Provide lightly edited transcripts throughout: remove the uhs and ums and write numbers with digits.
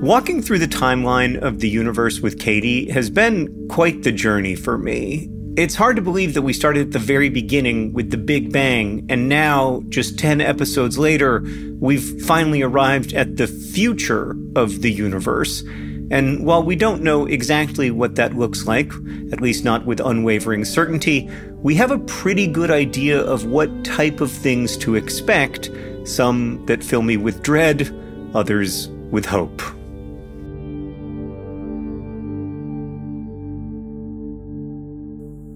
Walking through the timeline of the universe with Katie has been quite the journey for me. It's hard to believe that we started at the very beginning with the Big Bang, and now, just 10 episodes later, we've finally arrived at the future of the universe. And while we don't know exactly what that looks like, at least not with unwavering certainty, we have a pretty good idea of what type of things to expect, some that fill me with dread, others with hope.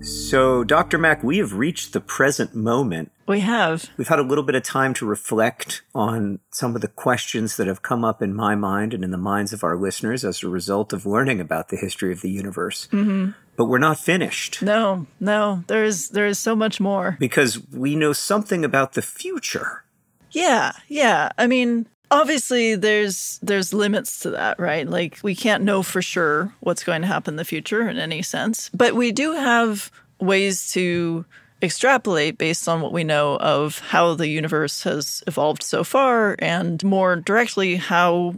So, Dr. Mack, we have reached the present moment. We have. We've had a little bit of time to reflect on some of the questions that have come up in my mind and in the minds of our listeners as a result of learning about the history of the universe. Mm-hmm. But we're not finished. No. There is so much more. Because we know something about the future. Yeah. I mean, obviously, there's limits to that, right? Like, we can't know for sure what's going to happen in the future in any sense. But we do have ways to extrapolate based on what we know of how the universe has evolved so far, and more directly how,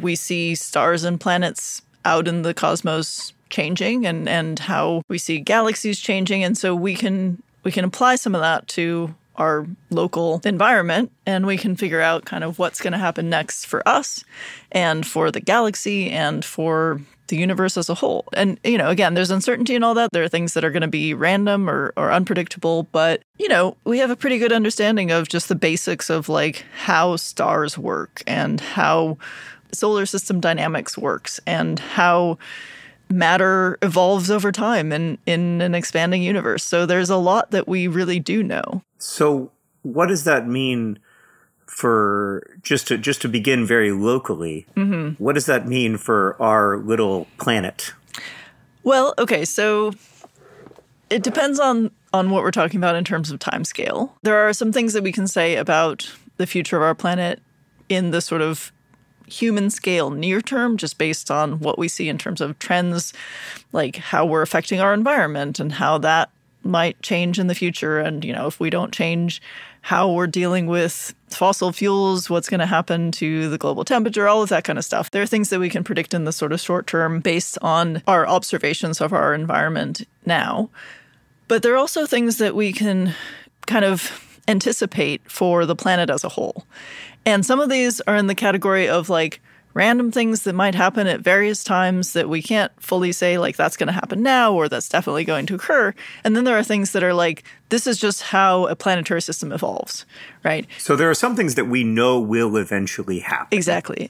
we see stars and planets out in the cosmos changing, and how we see galaxies changing. And so we can apply some of that to our local environment, and we can figure out kind of what's going to happen next for us and for the galaxy and for the universe as a whole. And, again, there's uncertainty and all that. There are things that are going to be random or unpredictable, but, we have a pretty good understanding of just the basics of, like, how stars work and how solar system dynamics works and how matter evolves over time in an expanding universe. So there's a lot that we really do know. So what does that mean for, just to begin very locally, mm-hmm. What does that mean for our little planet? Well, okay, so it depends on what we're talking about in terms of timescale. There are some things that we can say about the future of our planet in the sort of human scale near term, just based on what we see in terms of trends, like how we're affecting our environment and how that might change in the future. And, if we don't change how we're dealing with fossil fuels, what's going to happen to the global temperature, all of that kind of stuff. There are things that we can predict in the sort of short term based on our observations of our environment now. But there are also things that we can kind of anticipate for the planet as a whole. And some of these are in the category of, like, random things that might happen at various times that we can't fully say, like, that's going to happen now or that's definitely going to occur. And then there are things that are like, this is just how a planetary system evolves, right? So there are some things that we know will eventually happen. Exactly.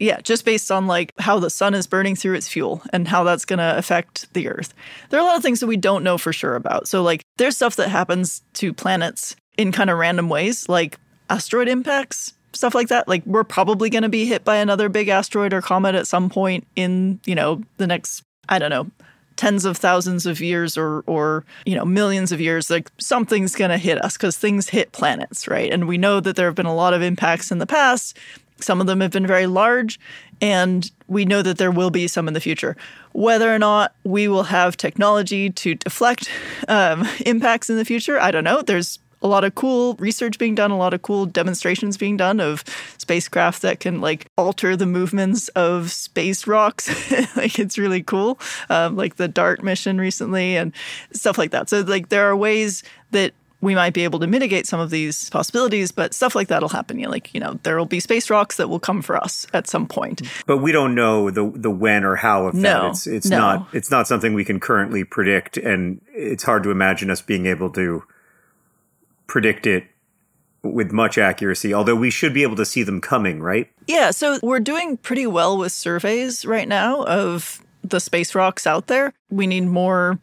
Yeah, just based on, like, how the sun is burning through its fuel and how that's going to affect the Earth. There are a lot of things that we don't know for sure about. So, like, there's stuff that happens to planets in kind of random ways, like asteroid impacts, stuff like that. Like, we're probably going to be hit by another big asteroid or comet at some point in, the next, I don't know, tens of thousands of years or millions of years. Like, something's going to hit us because things hit planets, right? And we know that there have been a lot of impacts in the past. Some of them have been very large, and we know that there will be some in the future. Whether or not we will have technology to deflect impacts in the future, I don't know. There's a lot of cool research being done, a lot of cool demonstrations being done of spacecraft that can, like, alter the movements of space rocks. Like, it's really cool, like the DART mission recently and stuff like that. So, like, there are ways that we might be able to mitigate some of these possibilities, but stuff like that will happen. Like, there will be space rocks that will come for us at some point. But we don't know the when or how of that. It's not something we can currently predict, and it's hard to imagine us being able to predict it with much accuracy, although we should be able to see them coming, right? Yeah, so we're doing pretty well with surveys right now of the space rocks out there. We need more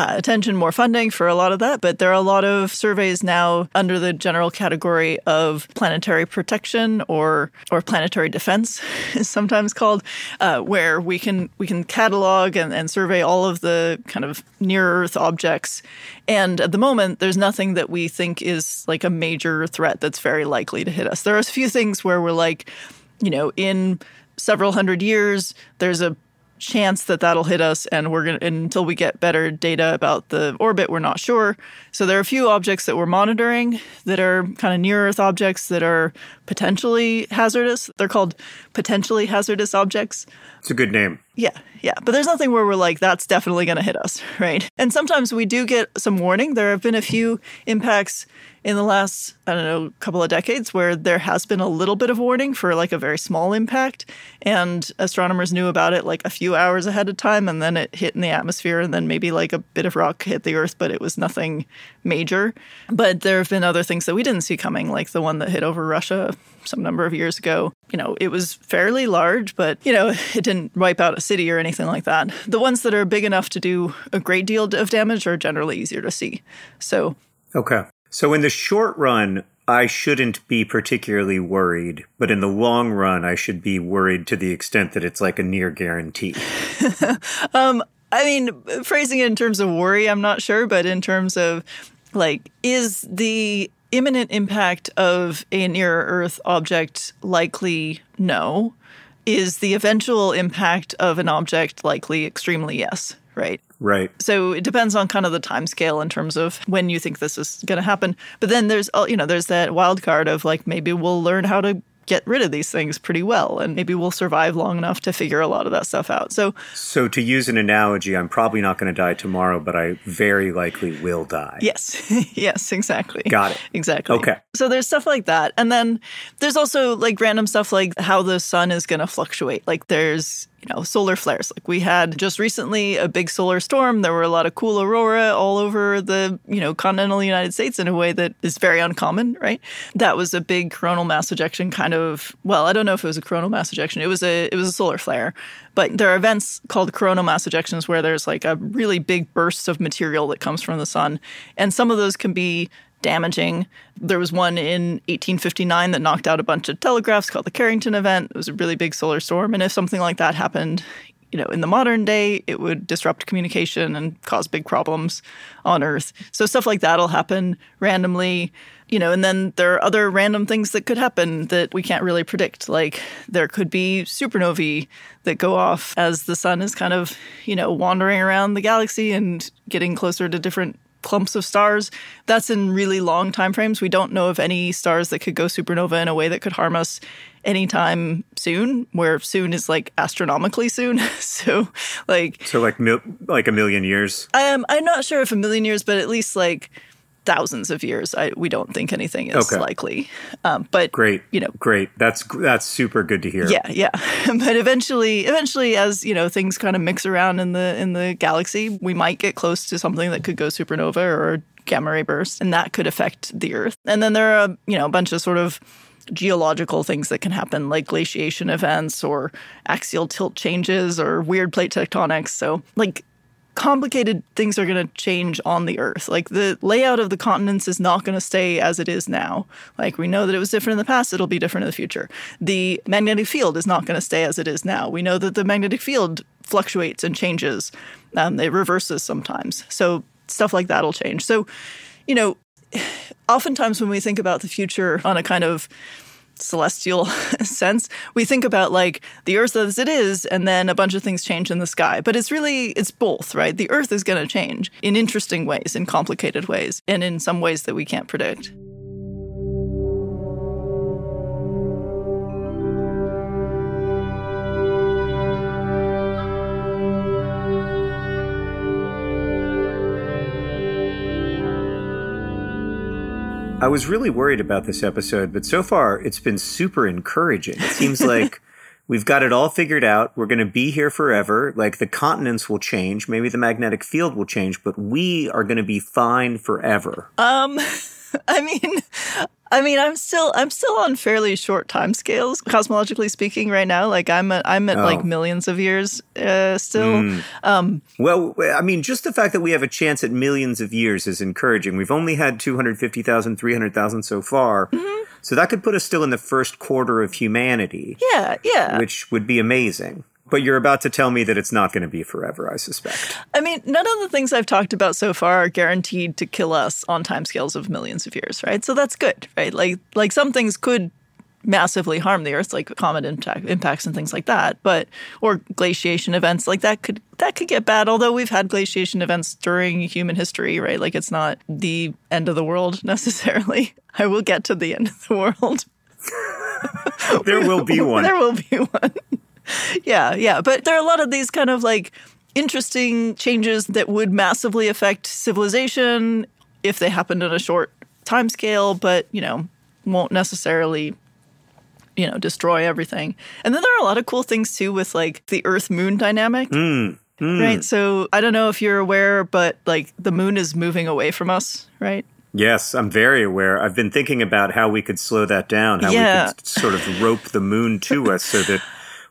attention, more funding for a lot of that, but there are a lot of surveys now under the general category of planetary protection or planetary defense is sometimes called, where we can catalog and survey all of the kind of near-Earth objects. And at the moment, there's nothing that we think is, like, a major threat that's very likely to hit us. There are a few things where we're like, in several hundred years, there's a chance that that'll hit us, and we're gonna, until we get better data about the orbit, we're not sure. So there are a few objects that we're monitoring that are kind of near-Earth objects that are potentially hazardous. They're called potentially hazardous objects. It's a good name. Yeah, yeah. But there's nothing where we're like, that's definitely going to hit us, right? And sometimes we do get some warning. There have been a few impacts in the last, I don't know, couple of decades where there has been a little bit of warning for like a very small impact. And astronomers knew about it like a few hours ahead of time, and then it hit in the atmosphere, and then maybe like a bit of rock hit the Earth, but it was nothing major. But there have been other things that we didn't see coming, like the one that hit over Russia some number of years ago. You know, it was fairly large, but, you know, it didn't wipe out a city or anything like that. The ones that are big enough to do a great deal of damage are generally easier to see. So, okay. So in the short run, I shouldn't be particularly worried, but in the long run, I should be worried to the extent that it's like a near guarantee. I mean, phrasing it in terms of worry, I'm not sure, but in terms of like, is the imminent impact of a near-Earth object likely? No. Is the eventual impact of an object likely? Extremely yes, right? Right. So it depends on kind of the time scale in terms of when you think this is going to happen. But then there's, you know, there's that wild card of like, maybe we'll learn how to get rid of these things pretty well, and maybe we'll survive long enough to figure a lot of that stuff out. So to use an analogy, I'm probably not going to die tomorrow, but I very likely will die. Yes. Yes, exactly. Got it. Exactly. Okay. So there's stuff like that. And then there's also like random stuff like how the sun is going to fluctuate. Like there's, you know, solar flares. Like we had just recently a big solar storm. There were a lot of cool aurora all over the, you know, continental United States in a way that is very uncommon, right? That was a big coronal mass ejection kind of, well, I don't know if it was a coronal mass ejection. It was a solar flare. But there are events called coronal mass ejections where there's like a really big burst of material that comes from the sun. And some of those can be damaging. There was one in 1859 that knocked out a bunch of telegraphs called the Carrington event. It was a really big solar storm. And if something like that happened, you know, in the modern day, it would disrupt communication and cause big problems on Earth. So stuff like that will happen randomly, you know, and then there are other random things that could happen that we can't really predict. Like there could be supernovae that go off as the sun is kind of, you know, wandering around the galaxy and getting closer to different clumps of stars. That's in really long time frames. We don't know of any stars that could go supernova in a way that could harm us anytime soon, where soon is like astronomically soon. So like a million years. I'm not sure if a million years, but at least like thousands of years. We don't think anything is likely. But great, you know, great. That's super good to hear. Yeah, yeah. But eventually, as you know, things kind of mix around in the galaxy, we might get close to something that could go supernova or gamma ray burst, and that could affect the Earth. And then there are, you know, a bunch of sort of geological things that can happen, like glaciation events or axial tilt changes or weird plate tectonics. So like, complicated things are going to change on the Earth. Like the layout of the continents is not going to stay as it is now. Like we know that it was different in the past, it'll be different in the future. The magnetic field is not going to stay as it is now. We know that the magnetic field fluctuates and changes. It reverses sometimes. So stuff like that will change. So, you know, oftentimes when we think about the future on a kind of celestial sense, we think about like the Earth as it is, and then a bunch of things change in the sky. But it's both, right? The Earth is going to change in interesting ways, in complicated ways, and in some ways that we can't predict. I was really worried about this episode, but so far it's been super encouraging. It seems like we've got it all figured out. We're going to be here forever. Like the continents will change. Maybe the magnetic field will change, but we are going to be fine forever. I mean, I'm still on fairly short timescales, cosmologically speaking, right now. Like I'm at like millions of years still. Well, I mean, just the fact that we have a chance at millions of years is encouraging. We've only had 250,000, 300,000 so far. Mm-hmm. So that could put us still in the first quarter of humanity. Yeah, yeah. Which would be amazing. But you're about to tell me that it's not going to be forever, I suspect. I mean, none of the things I've talked about so far are guaranteed to kill us on timescales of millions of years, right? So that's good, right? Like some things could massively harm the Earth, like comet impacts and things like that, or glaciation events, like that could get bad, although we've had glaciation events during human history, right? Like, it's not the end of the world necessarily. I will get to the end of the world. There will be one. There will be one. Yeah, yeah. But there are a lot of these kind of like interesting changes that would massively affect civilization if they happened in a short time scale, but, you know, won't necessarily, you know, destroy everything. And then there are a lot of cool things too with like the Earth-Moon dynamic. Right? So I don't know if you're aware, but like the moon is moving away from us, right? Yes, I'm very aware. I've been thinking about how we could slow that down, how we could sort of rope the moon to us so that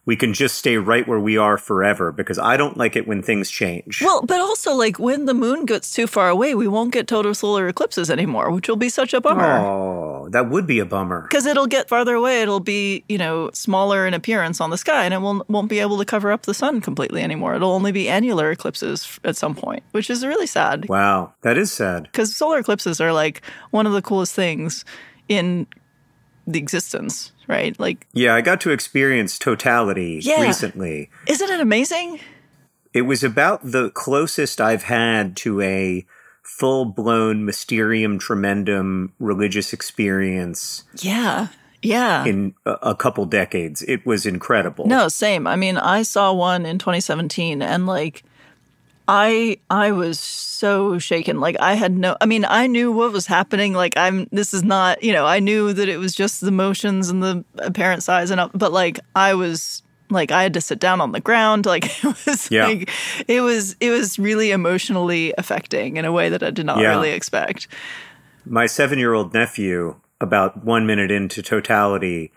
we can just stay right where we are forever, because I don't like it when things change. Well, but also, like, when the moon gets too far away, we won't get total solar eclipses anymore, which will be such a bummer. Oh, that would be a bummer. Because it'll get farther away. It'll be, you know, smaller in appearance on the sky, and it won't be able to cover up the sun completely anymore. It'll only be annular eclipses at some point, which is really sad. Wow, that is sad. Because solar eclipses are, like, one of the coolest things in the existence, right? Like, yeah, I got to experience totality recently. Isn't it amazing? It was about the closest I've had to a full-blown mysterium tremendum religious experience. Yeah, yeah. In a couple decades. It was incredible. No, same. I mean, I saw one in 2017, and like, I was so shaken. Like, I had no, I mean, I knew what was happening. Like, this is not, you know, I knew that it was just the motions and the apparent size and up, but like, I was like, I had to sit down on the ground. Like, it was like, it was really emotionally affecting in a way that I did not really expect. My 7-year-old nephew, about 1 minute into totality,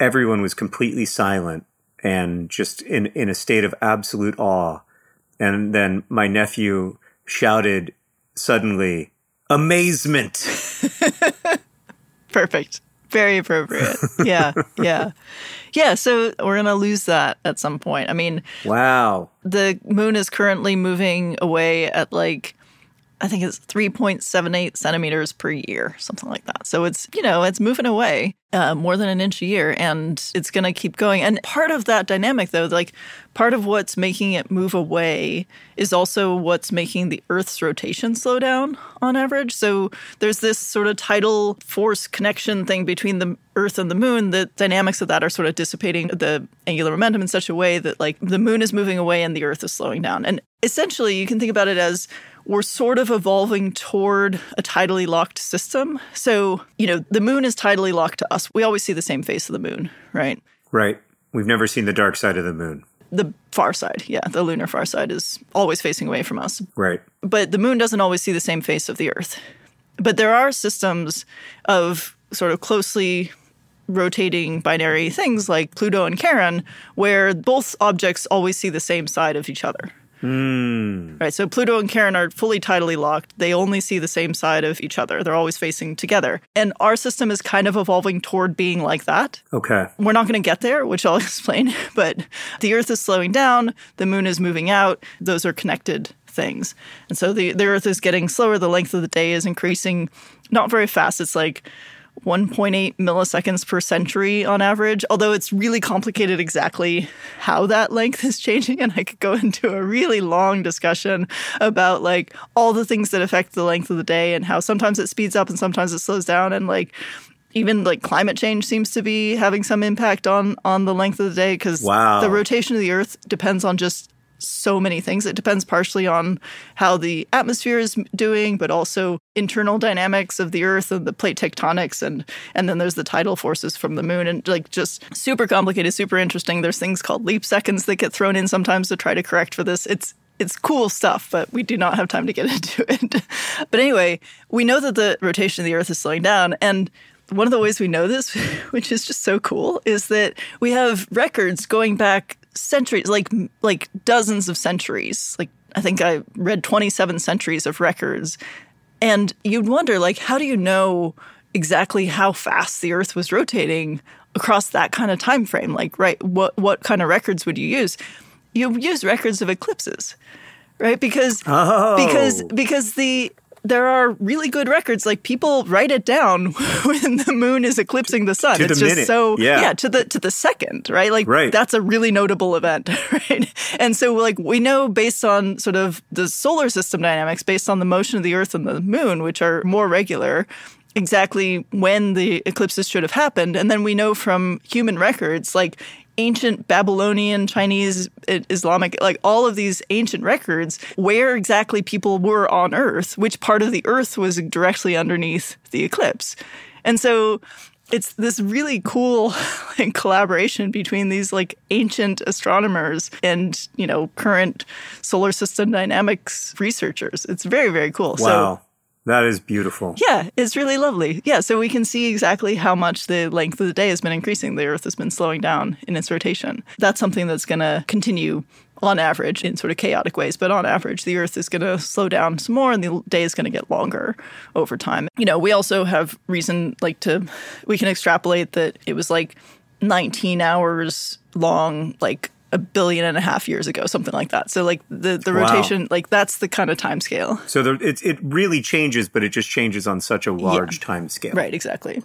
everyone was completely silent and just in a state of absolute awe. And then my nephew shouted suddenly, "Amazement!" Perfect. Very appropriate. Yeah, yeah. Yeah, so we're going to lose that at some point. I mean, wow. The moon is currently moving away at like, I think it's 3.78 centimeters per year, something like that. So it's, you know, it's moving away more than an inch a year, and it's going to keep going. And part of that dynamic, though, like part of what's making it move away is also what's making the Earth's rotation slow down on average. So there's this sort of tidal force connection thing between the Earth and the moon. The dynamics of that are sort of dissipating the angular momentum in such a way that like the moon is moving away and the Earth is slowing down. And essentially, you can think about it as we're sort of evolving toward a tidally locked system. So, you know, the moon is tidally locked to us. We always see the same face of the moon, right? Right. We've never seen the dark side of the moon. The far side, yeah. The lunar far side is always facing away from us. Right. But the moon doesn't always see the same face of the Earth. But there are systems of sort of closely rotating binary things like Pluto and Charon, where both objects always see the same side of each other. Right, so Pluto and Charon are fully tidally locked. They only see the same side of each other. They're always facing together. And our system is kind of evolving toward being like that. Okay. We're not going to get there, which I'll explain, but the Earth is slowing down. The moon is moving out. Those are connected things. And so the Earth is getting slower. The length of the day is increasing, not very fast. It's like 1.8 milliseconds per century on average, although it's really complicated exactly how that length is changing. And I could go into a really long discussion about like all the things that affect the length of the day and how sometimes it speeds up and sometimes it slows down. And like even like climate change seems to be having some impact on the length of the day, because the rotation of the Earth depends on just so many things. It depends partially on how the atmosphere is doing, but also internal dynamics of the Earth and the plate tectonics. And then there's the tidal forces from the moon, and like just super complicated, super interesting. There's things called leap seconds that get thrown in sometimes to try to correct for this. It's cool stuff, but we do not have time to get into it. But anyway, we know that the rotation of the Earth is slowing down. And one of the ways we know this, which is just so cool, is that we have records going back centuries, like dozens of centuries. Like, I think I read 27 centuries of records. And you'd wonder, like, how do you know exactly how fast the Earth was rotating across that kind of time frame? Like, right, what kind of records would you use? You use records of eclipses, right? Because the there are really good records. Like, people write it down when the moon is eclipsing the sun. It's just so, yeah, to the second, right? Like, that's a really notable event, right? And so, like, we know based on sort of the solar system dynamics, based on the motion of the Earth and the moon, which are more regular, exactly when the eclipses should have happened. And then we know from human records, like ancient Babylonian, Chinese, Islamic, like all of these ancient records, where exactly people were on Earth, which part of the Earth was directly underneath the eclipse. And so it's this really cool, like, collaboration between these, like, ancient astronomers and, you know, current solar system dynamics researchers. It's very, very cool. Wow. So, that is beautiful. Yeah, it's really lovely. Yeah, so we can see exactly how much the length of the day has been increasing. The Earth has been slowing down in its rotation. That's something that's going to continue on average in sort of chaotic ways. But on average, the Earth is going to slow down some more and the day is going to get longer over time. You know, we also have reason, like, we can extrapolate that it was like 19 hours long, like, 1.5 billion years ago, something like that. So, like, the rotation, like, that's the kind of time scale. So it really changes, but it just changes on such a large time scale. Right, exactly.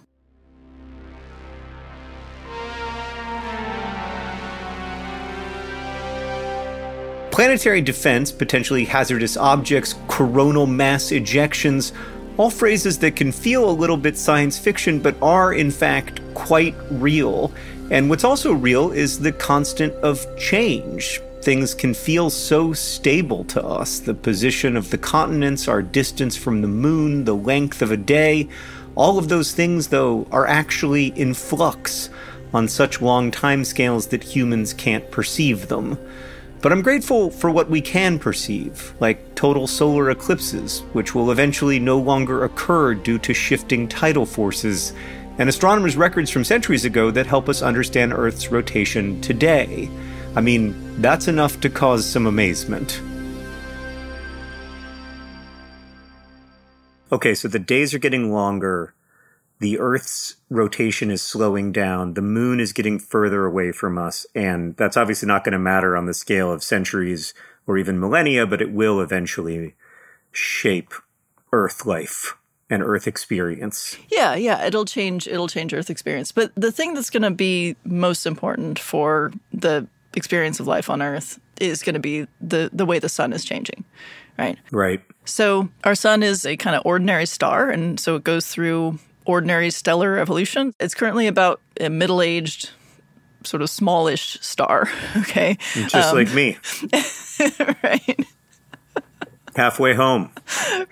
Planetary defense, potentially hazardous objects, coronal mass ejections, all phrases that can feel a little bit science fiction, but are in fact quite real. And what's also real is the constant of change. Things can feel so stable to us. The position of the continents, our distance from the moon, the length of a day. All of those things, though, are actually in flux on such long timescales that humans can't perceive them. But I'm grateful for what we can perceive, like total solar eclipses, which will eventually no longer occur due to shifting tidal forces, and astronomers' records from centuries ago that help us understand Earth's rotation today. I mean, that's enough to cause some amazement. Okay, so the days are getting longer, the Earth's rotation is slowing down, the moon is getting further away from us, and that's obviously not going to matter on the scale of centuries or even millennia, but it will eventually shape Earth life and Earth experience. Yeah, yeah, it'll change Earth experience. But the thing that's going to be most important for the experience of life on Earth is going to be the way the sun is changing, right? Right. So our sun is a kind of ordinary star, and so it goes through ordinary stellar evolution. It's currently about a middle-aged, sort of smallish star, okay? Just like me. Right. Halfway home.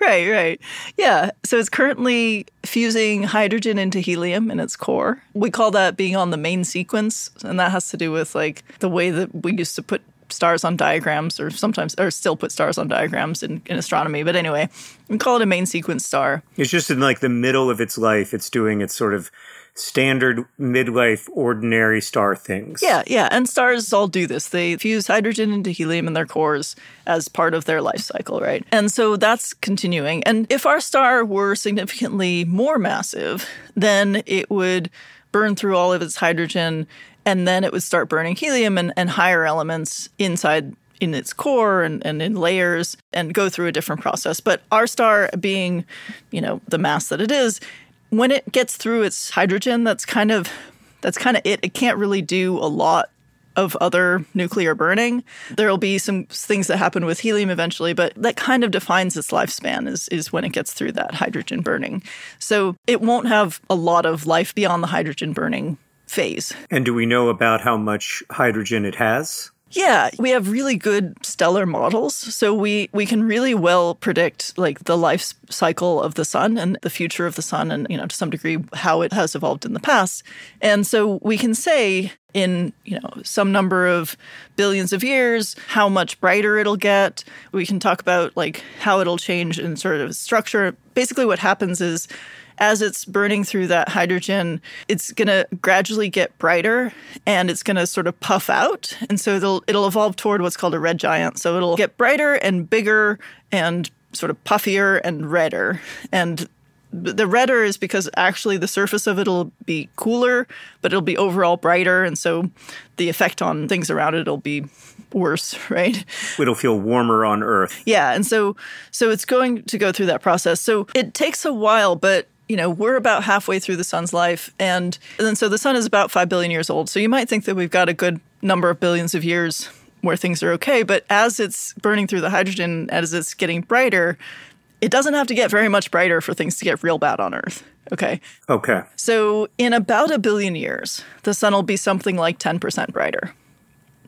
Right, right. Yeah. So it's currently fusing hydrogen into helium in its core. We call that being on the main sequence, and that has to do with, like, the way that we used to put stars on diagrams, or sometimes, or still put stars on diagrams in astronomy. But anyway, we call it a main sequence star. It's just in, like, the middle of its life. It's doing its sort of standard midlife ordinary star things. Yeah, yeah. And stars all do this. They fuse hydrogen into helium in their cores as part of their life cycle, right? And so that's continuing. And if our star were significantly more massive, then it would burn through all of its hydrogen, and then it would start burning helium and higher elements inside in its core and in layers, and go through a different process. But our star, being, you know, the mass that it is, when it gets through its hydrogen, that's kind of it. It can't really do a lot of other nuclear burning. There will be some things that happen with helium eventually, but that kind of defines its lifespan is when it gets through that hydrogen burning. So it won't have a lot of life beyond the hydrogen burning phase. And do we know about how much hydrogen it has? Yeah, we have really good stellar models, so we can really well predict, like, the life cycle of the sun and the future of the sun and, you know, to some degree how it has evolved in the past. And so we can say in, you know, some number of billions of years how much brighter it'll get. We can talk about, like, how it'll change in sort of structure. Basically what happens is, as it's burning through that hydrogen, it's going to gradually get brighter and it's going to sort of puff out. And so it'll evolve toward what's called a red giant. So it'll get brighter and bigger and sort of puffier and redder. And The redder is because actually the surface of it will be cooler, but it'll be overall brighter, and so the effect on things around it will be worse, right? It'll feel warmer on Earth. Yeah, and so it's going to go through that process. So it takes a while, but you know, we're about halfway through the sun's life, and then so the sun is about 5 billion years old. So you might think that we've got a good number of billions of years where things are okay, but as it's burning through the hydrogen, as it's getting brighter, it doesn't have to get very much brighter for things to get real bad on Earth, okay? Okay. So in about a billion years, the sun will be something like 10% brighter,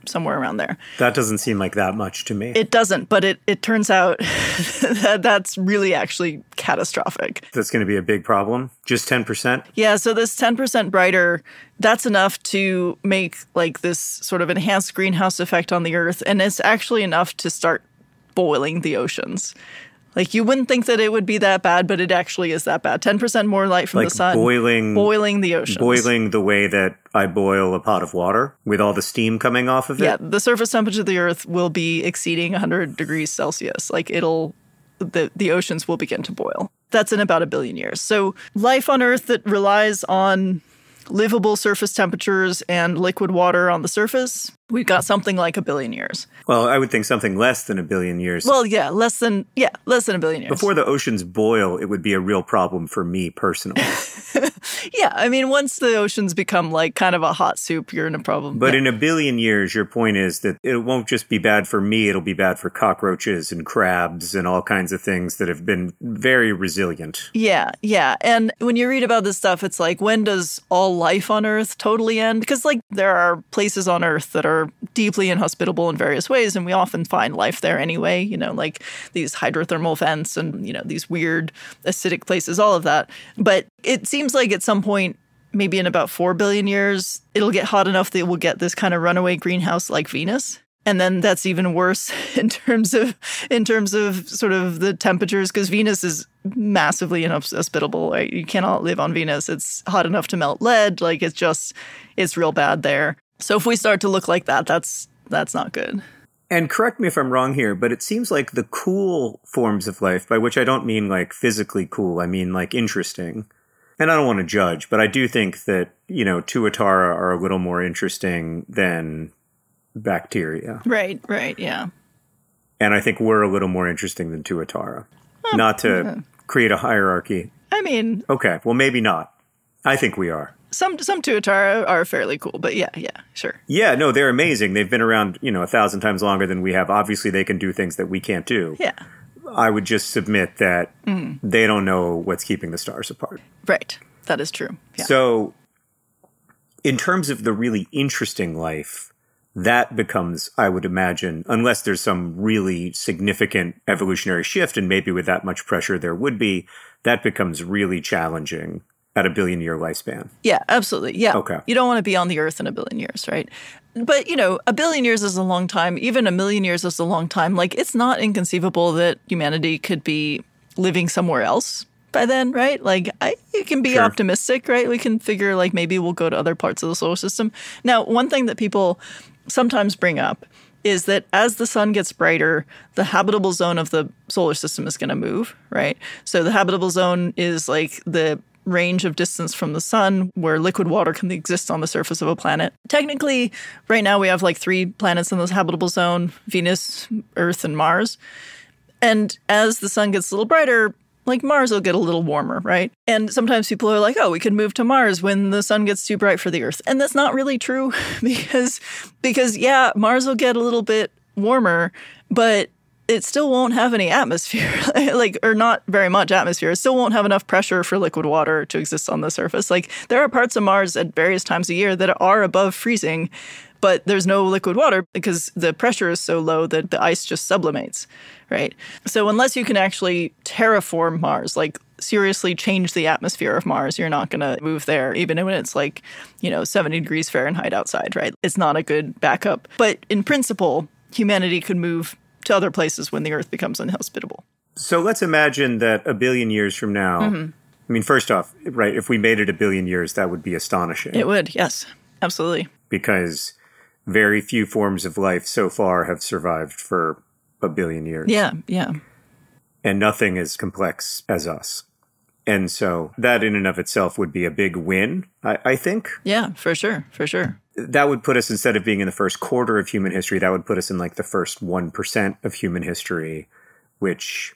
somewhere around there. That doesn't seem like that much to me. It doesn't, but it turns out that that's really actually catastrophic. That's going to be a big problem? Just 10%? Yeah, so this 10% brighter, that's enough to make like this sort of enhanced greenhouse effect on the Earth, and it's actually enough to start boiling the oceans. Like, you wouldn't think that it would be that bad, but it actually is that bad. 10% more light from the sun. Boiling the oceans. Boiling the way that I boil a pot of water with all the steam coming off of it. Yeah, the surface temperature of the Earth will be exceeding 100 degrees Celsius. Like, the oceans will begin to boil. That's in about a billion years. So life on Earth that relies on livable surface temperatures and liquid water on the surface, we've got something like a billion years. Well, I would think something less than a billion years. Well, yeah, less than a billion years. Before the oceans boil, it would be a real problem for me personally. Yeah, I mean, once the oceans become like kind of a hot soup, you're in a problem. But yeah, in a billion years, your point is that it won't just be bad for me, it'll be bad for cockroaches and crabs and all kinds of things that have been very resilient. Yeah, yeah. And when you read about this stuff, it's like, when does all life on Earth totally end? Because like, there are places on Earth that are deeply inhospitable in various ways, and we often find life there anyway, you know, like these hydrothermal vents and, you know, these weird acidic places, all of that. But it seems like at some point, maybe in about 4 billion years, it'll get hot enough that we'll get this kind of runaway greenhouse like Venus. And then that's even worse in terms of sort of the temperatures, because Venus is massively inhospitable. Right? You cannot live on Venus. It's hot enough to melt lead. Like, it's just, it's real bad there. So if we start to look like that, that's not good. And correct me if I'm wrong here, but it seems like the cool forms of life, by which I don't mean like physically cool, I mean like interesting. And I don't want to judge, but I do think that, you know, tuatara are a little more interesting than bacteria. Right, right, yeah. And I think we're a little more interesting than tuatara. Oh, not to create a hierarchy. I mean... Okay, well, maybe not. I think we are. Some tuatara are fairly cool, but yeah, yeah, sure. Yeah, no, they're amazing. They've been around, you know, 1,000 times longer than we have. Obviously, they can do things that we can't do. Yeah. I would just submit that they don't know what's keeping the stars apart. Right. That is true. Yeah. So in terms of the really interesting life, that becomes, I would imagine, unless there's some really significant evolutionary shift, and maybe with that much pressure there would be, that becomes really challenging. At a billion-year lifespan. Yeah, absolutely. Yeah. Okay. You don't want to be on the Earth in a billion years, right? But, you know, a billion years is a long time. Even a million years is a long time. Like, it's not inconceivable that humanity could be living somewhere else by then, right? Like, you can be optimistic, right? We can figure, like, maybe we'll go to other parts of the solar system. Now, one thing that people sometimes bring up is that as the sun gets brighter, the habitable zone of the solar system is going to move, right? So the habitable zone is, like, the range of distance from the sun where liquid water can exist on the surface of a planet. Technically, right now we have like 3 planets in this habitable zone, Venus, Earth, and Mars. And as the sun gets a little brighter, like Mars will get a little warmer, right? And sometimes people are like, oh, we could move to Mars when the sun gets too bright for the Earth. And that's not really true because yeah, Mars will get a little bit warmer, but it still won't have any atmosphere, like, or not very much atmosphere. It still won't have enough pressure for liquid water to exist on the surface. Like, there are parts of Mars at various times a year that are above freezing, but there's no liquid water because the pressure is so low that the ice just sublimates, right? So unless you can actually terraform Mars, like seriously change the atmosphere of Mars, you're not going to move there, even when it's like, you know, 70 degrees Fahrenheit outside, right? It's not a good backup. But in principle, humanity could move to other places when the Earth becomes inhospitable. So let's imagine that a billion years from now, I mean, first off, right, if we made it a billion years, that would be astonishing. It would, yes, absolutely. Because very few forms of life so far have survived for a billion years. Yeah, yeah. And nothing as complex as us. And so that in and of itself would be a big win, I think. Yeah, for sure. For sure. That would put us, instead of being in the first quarter of human history, that would put us in like the first 1% of human history, which,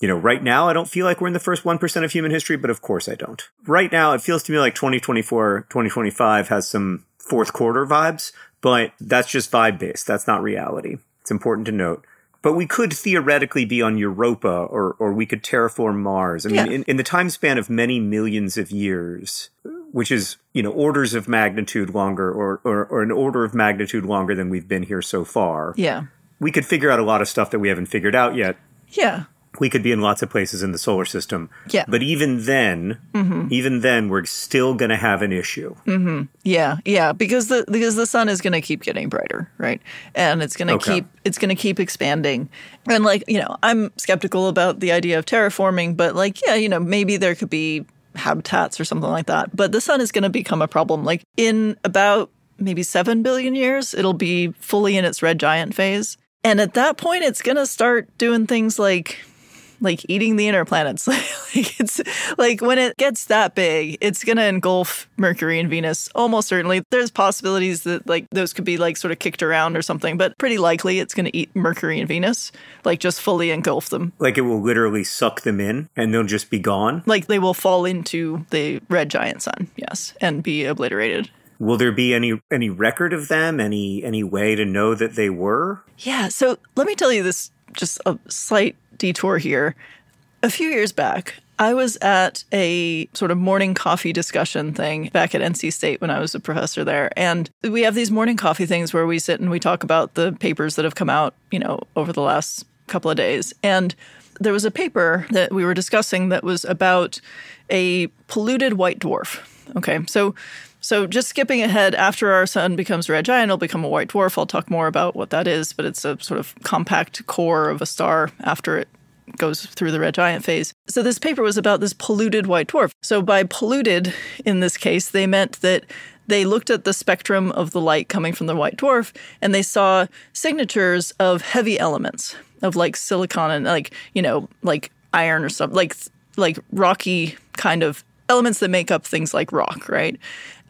you know, right now I don't feel like we're in the first 1% of human history, but of course I don't. Right now it feels to me like 2024, 2025 has some fourth quarter vibes, but that's just vibe-based. That's not reality. It's important to note. But we could theoretically be on Europa, or we could terraform Mars. I mean, in the time span of many millions of years, which is, you know, orders of magnitude longer or an order of magnitude longer than we've been here so far. Yeah. We could figure out a lot of stuff that we haven't figured out yet. Yeah. We could be in lots of places in the solar system. Yeah. But even then, we're still going to have an issue. Yeah. Because the sun is going to keep getting brighter, right? And it's going to keep expanding. And like, you know, I'm skeptical about the idea of terraforming, but like, yeah, you know, maybe there could be habitats or something like that. But the sun is going to become a problem. Like in about maybe 7 billion years, it'll be fully in its red giant phase. And at that point, it's going to start doing things like eating the inner planets. It's like when it gets that big, it's going to engulf Mercury and Venus almost certainly. There's possibilities that like those could be like sort of kicked around or something, but pretty likely it's going to eat Mercury and Venus, like just fully engulf them. Like it will literally suck them in and they'll just be gone? Like they will fall into the red giant sun, yes, and be obliterated. Will there be any record of them, any way to know that they were? Yeah, so let me tell you this, just a slight detour here. A few years back, I was at a sort of morning coffee discussion thing back at NC State when I was a professor there. And we have these morning coffee things where we sit and we talk about the papers that have come out, you know, over the last couple of days. And there was a paper that we were discussing that was about a polluted white dwarf. Okay, so just skipping ahead, after our sun becomes red giant, it'll become a white dwarf. I'll talk more about what that is, but it's a sort of compact core of a star after it goes through the red giant phase. So this paper was about this polluted white dwarf. So by polluted, in this case, they meant that they looked at the spectrum of the light coming from the white dwarf, and they saw signatures of heavy elements, of like silicon and like, you know, like iron or something, like rocky kind of elements that make up things like rock, right?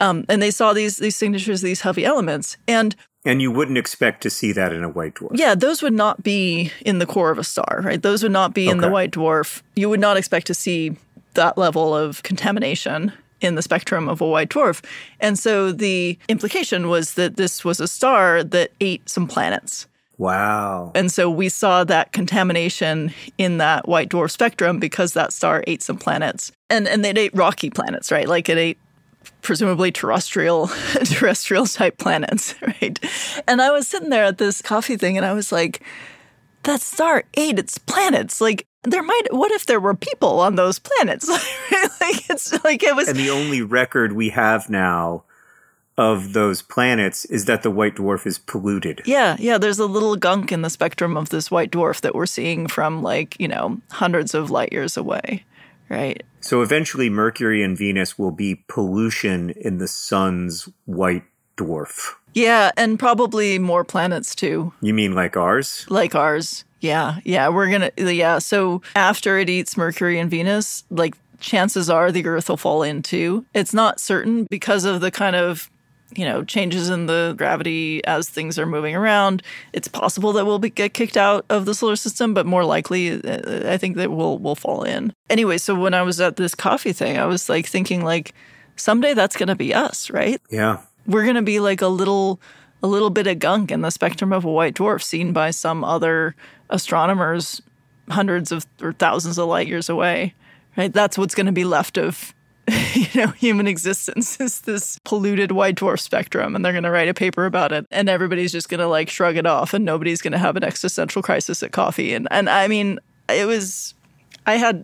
And they saw these signatures, these heavy elements. And you wouldn't expect to see that in a white dwarf. Yeah, those would not be in the core of a star, right? Those would not be in the white dwarf. You would not expect to see that level of contamination in the spectrum of a white dwarf. And so the implication was that this was a star that ate some planets. Wow. And so we saw that contamination in that white dwarf spectrum because that star ate some planets. And it ate rocky planets, right? Like it ate presumably terrestrial type planets, right? And I was sitting there at this coffee thing and I was like, that star ate its planets. Like what if there were people on those planets? Like it's like it was. And the only record we have now of those planets is that the white dwarf is polluted. Yeah, yeah. There's a little gunk in the spectrum of this white dwarf that we're seeing from like, you know, hundreds of light years away, right? So eventually Mercury and Venus will be pollution in the sun's white dwarf. Yeah, and probably more planets too. You mean like ours? Like ours, yeah. Yeah, we're going to, yeah. So after it eats Mercury and Venus, like chances are the Earth will fall in too. It's not certain because of the kind of, you know, changes in the gravity as things are moving around. It's possible that we'll get kicked out of the solar system, but more likely, I think that we'll fall in. Anyway, so when I was at this coffee thing, I was like thinking like, someday that's going to be us, right? Yeah. We're going to be like a little bit of gunk in the spectrum of a white dwarf seen by some other astronomers hundreds of or thousands of light years away, right? That's what's going to be left of, you know, human existence is this polluted white dwarf spectrum, and they're going to write a paper about it, and everybody's just going to like shrug it off, and nobody's going to have an existential crisis at coffee. And I mean, it was, I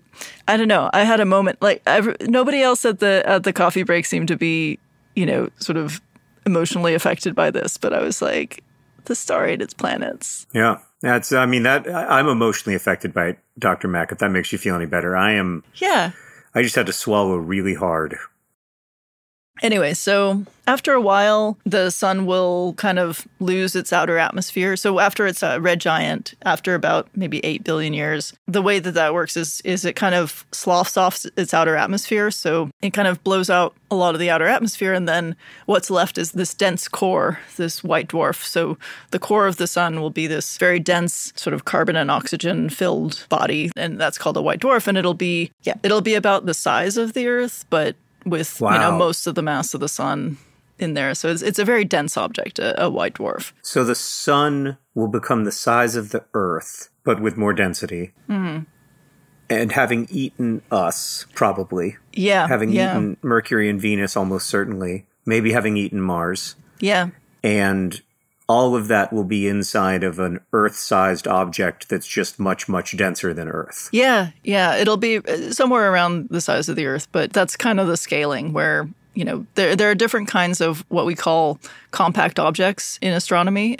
don't know, I had a moment like nobody else at the coffee break seemed to be, you know, sort of emotionally affected by this, but I was like, the star ate its planets. Yeah. That's, I mean, that I'm emotionally affected by it, Dr. Mack, if that makes you feel any better. I am. Yeah. I just had to swallow really hard. Anyway, so after a while, the sun will kind of lose its outer atmosphere. So after it's a red giant, after about maybe 8 billion years, the way that that works is it kind of sloughs off its outer atmosphere. So it kind of blows out a lot of the outer atmosphere. And then what's left is this dense core, this white dwarf. So the core of the sun will be this very dense sort of carbon and oxygen filled body. And that's called a white dwarf. And it'll be about the size of the Earth, but with most of the mass of the sun in there. So it's a very dense object, a white dwarf. So the sun will become the size of the Earth, but with more density. Mm-hmm. And having eaten us, probably. Yeah. Having eaten Mercury and Venus, almost certainly. Maybe having eaten Mars. Yeah. And all of that will be inside of an Earth-sized object that's just much, much denser than Earth. Yeah, yeah. It'll be somewhere around the size of the Earth, but that's kind of the scaling where, you know, there are different kinds of what we call compact objects in astronomy.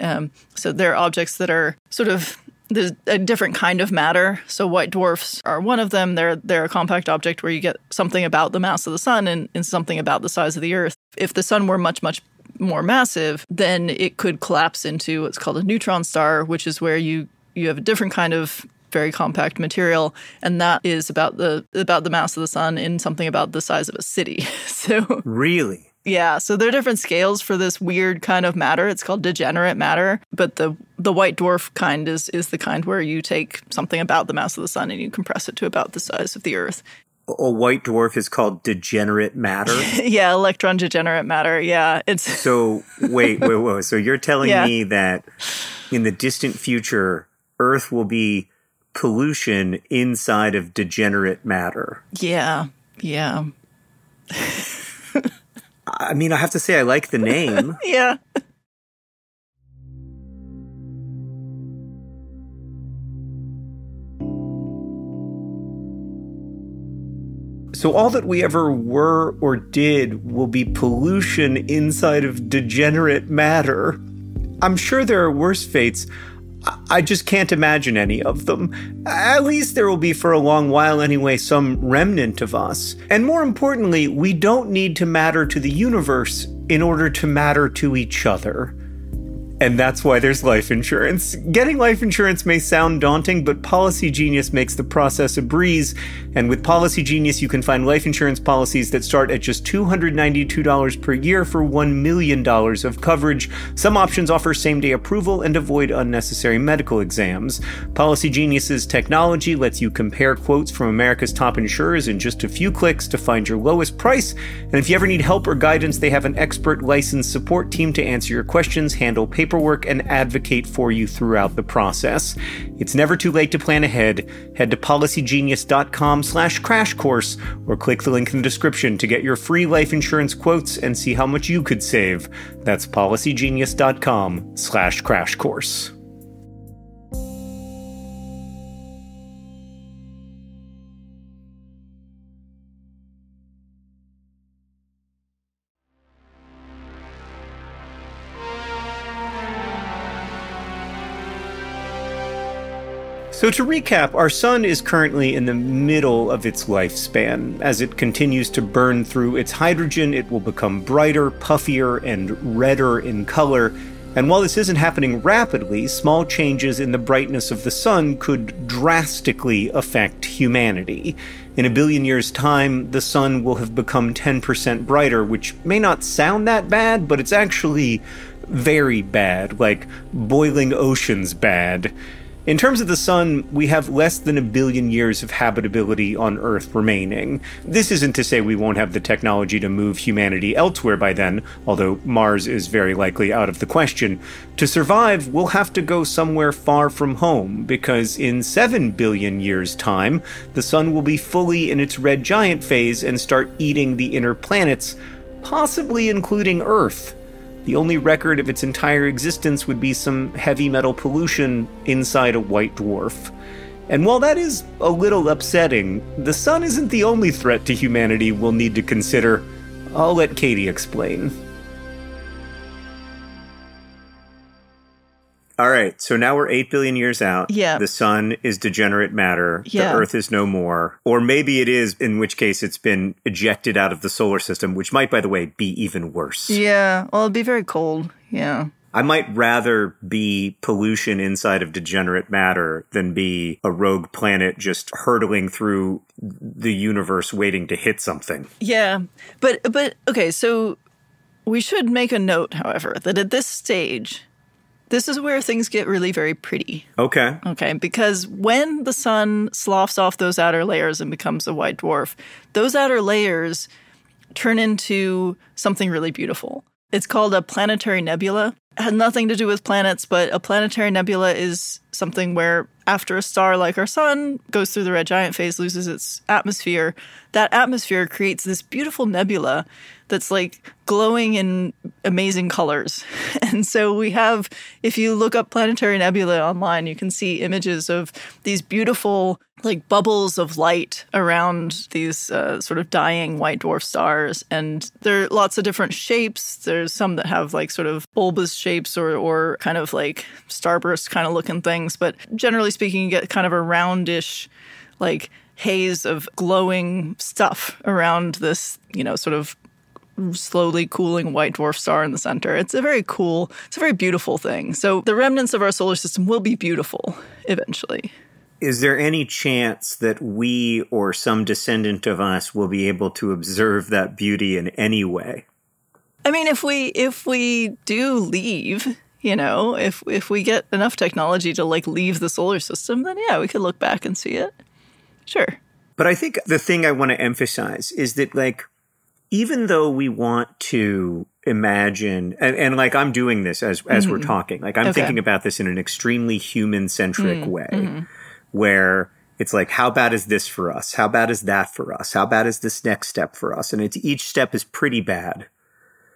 So there are objects that are sort of there's a different kind of matter. So white dwarfs are one of them. They're a compact object where you get something about the mass of the sun and something about the size of the Earth. If the sun were much, much more massive, then it could collapse into what's called a neutron star, which is where you have a different kind of very compact material, and that is about the mass of the sun in something about the size of a city. So really? Yeah. So there are different scales for this weird kind of matter. It's called degenerate matter. But the white dwarf kind is the kind where you take something about the mass of the sun and you compress it to about the size of the Earth. A white dwarf is called degenerate matter? Yeah, electron degenerate matter. Yeah. It's so wait. So you're telling me that in the distant future, Earth will be pollution inside of degenerate matter? Yeah. Yeah. I mean, I have to say I like the name. Yeah. So all that we ever were or did will be pollution inside of degenerate matter. I'm sure there are worse fates. I just can't imagine any of them. At least there will be for a long while anyway some remnant of us. And more importantly, we don't need to matter to the universe in order to matter to each other. And that's why there's life insurance. Getting life insurance may sound daunting, but Policy Genius makes the process a breeze. And with Policy Genius, you can find life insurance policies that start at just $292 per year for $1 million of coverage. Some options offer same-day approval and avoid unnecessary medical exams. Policy Genius's technology lets you compare quotes from America's top insurers in just a few clicks to find your lowest price. And if you ever need help or guidance, they have an expert licensed support team to answer your questions, handle paperwork, and advocate for you throughout the process. It's never too late to plan ahead. Head to policygenius.com/crash course or click the link in the description to get your free life insurance quotes and see how much you could save. That's policygenius.com/crash course. So to recap, our sun is currently in the middle of its lifespan. As it continues to burn through its hydrogen, it will become brighter, puffier, and redder in color. And while this isn't happening rapidly, small changes in the brightness of the sun could drastically affect humanity. In a billion years' time, the sun will have become 10% brighter, which may not sound that bad, but it's actually very bad, like boiling oceans bad. In terms of the sun, we have less than a billion years of habitability on Earth remaining. This isn't to say we won't have the technology to move humanity elsewhere by then, although Mars is very likely out of the question. To survive, we'll have to go somewhere far from home, because in 7 billion years' time, the sun will be fully in its red giant phase and start eating the inner planets, possibly including Earth. The only record of its entire existence would be some heavy metal pollution inside a white dwarf. And while that is a little upsetting, the sun isn't the only threat to humanity we'll need to consider. I'll let Katie explain. All right. So now we're 8 billion years out. Yeah. The sun is degenerate matter. Yeah. The earth is no more. Or maybe it is, in which case it's been ejected out of the solar system, which might, by the way, be even worse. Yeah. Well, it'd be very cold. Yeah. I might rather be pollution inside of degenerate matter than be a rogue planet just hurtling through the universe waiting to hit something. Yeah. But okay, so we should make a note, however, that at this stage, this is where things get really very pretty. Okay. Okay, because when the sun sloughs off those outer layers and becomes a white dwarf, those outer layers turn into something really beautiful. It's called a planetary nebula. It has nothing to do with planets, but a planetary nebula is something where after a star like our sun goes through the red giant phase, loses its atmosphere, that atmosphere creates this beautiful nebula that's like glowing in amazing colors. And so we have, if you look up planetary nebula online, you can see images of these beautiful like bubbles of light around these sort of dying white dwarf stars. And there are lots of different shapes. There's some that have like sort of bulbous shapes or kind of like starburst kind of looking things. But generally speaking, you get kind of a roundish like haze of glowing stuff around this, you know, sort of slowly cooling white dwarf star in the center. It's a very cool, it's a very beautiful thing. So the remnants of our solar system will be beautiful eventually. Is there any chance that we or some descendant of us will be able to observe that beauty in any way? I mean, if we do leave, you know, if we get enough technology to like leave the solar system, then yeah, we could look back and see it. Sure. But I think the thing I want to emphasize is that like, even though we want to imagine, and like I'm doing this as we're talking, like I'm thinking about this in an extremely human-centric way, where it's like, how bad is this for us? How bad is that for us? How bad is this next step for us? And it's each step is pretty bad.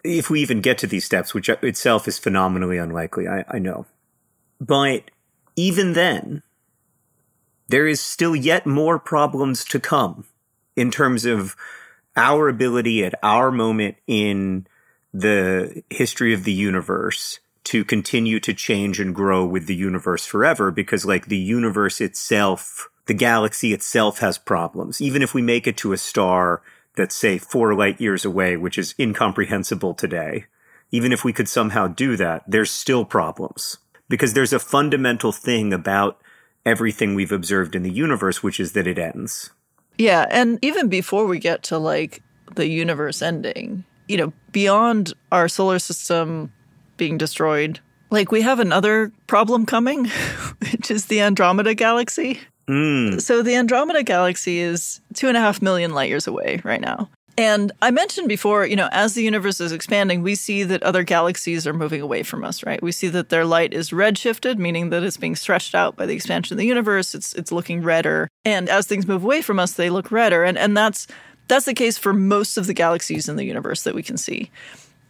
If we even get to these steps, which itself is phenomenally unlikely, I know. But even then, there is still yet more problems to come in terms of our ability at our moment in the history of the universe to continue to change and grow with the universe forever, because like the universe itself, the galaxy itself has problems. Even if we make it to a star that's say 4 light years away, which is incomprehensible today, even if we could somehow do that, there's still problems because there's a fundamental thing about everything we've observed in the universe, which is that it ends. Yeah, and even before we get to, like, the universe ending, you know, beyond our solar system being destroyed, like, we have another problem coming, which is the Andromeda Galaxy. Mm. So the Andromeda Galaxy is 2.5 million light years away right now. And I mentioned before, you know, as the universe is expanding, we see that other galaxies are moving away from us, right? We see that their light is redshifted, meaning that it's being stretched out by the expansion of the universe. It's looking redder. And as things move away from us, they look redder. And that's the case for most of the galaxies in the universe that we can see.